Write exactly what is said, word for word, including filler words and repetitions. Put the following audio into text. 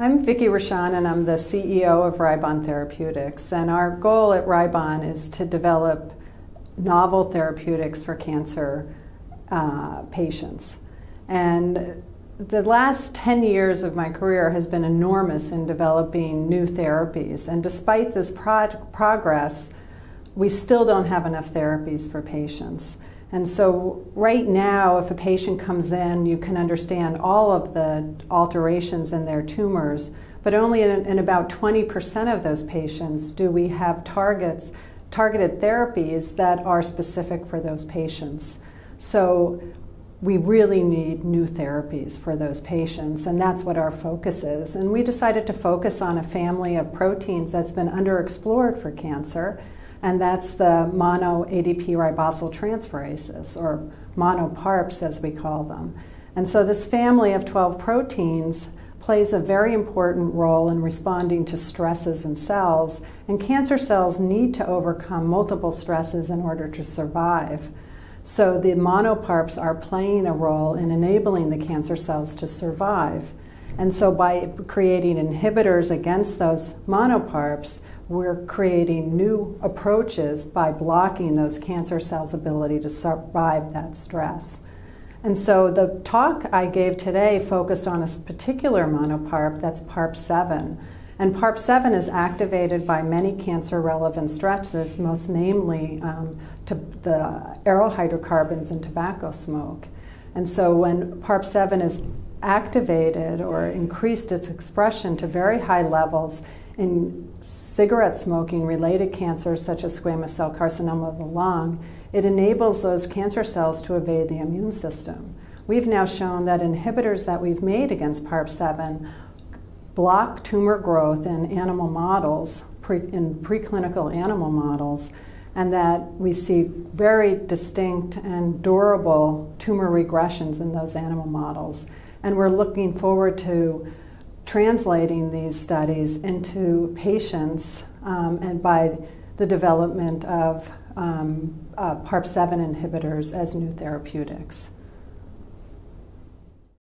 I'm Victoria Richon, and I'm the C E O of Ribon Therapeutics, and our goal at Ribon is to develop novel therapeutics for cancer uh, patients. And the last ten years of my career has been enormous in developing new therapies, and despite this progress, we still don't have enough therapies for patients. And so right now, if a patient comes in, you can understand all of the alterations in their tumors, but only in, in about twenty percent of those patients do we have targets, targeted therapies that are specific for those patients. So we really need new therapies for those patients, and that's what our focus is. And we decided to focus on a family of proteins that's been underexplored for cancer, and that's the mono A D P ribosyl transferases, or mono PARPs as we call them. And so this family of twelve proteins plays a very important role in responding to stresses in cells, and cancer cells need to overcome multiple stresses in order to survive. So the mono PARPs are playing a role in enabling the cancer cells to survive. And so by creating inhibitors against those mono PARPs, we're creating new approaches by blocking those cancer cells' ability to survive that stress. And so the talk I gave today focused on a particular mono PARP, that's PARP seven. And PARP seven is activated by many cancer-relevant stresses, most namely um, to the aryl hydrocarbons and tobacco smoke. And so when PARP seven is activated or increased its expression to very high levels in cigarette smoking related cancers such as squamous cell carcinoma of the lung, it enables those cancer cells to evade the immune system. We've now shown that inhibitors that we've made against PARP seven block tumor growth in animal models, pre in preclinical animal models, and that we see very distinct and durable tumor regressions in those animal models. And we're looking forward to translating these studies into patients um, and by the development of um, uh, PARP seven inhibitors as new therapeutics.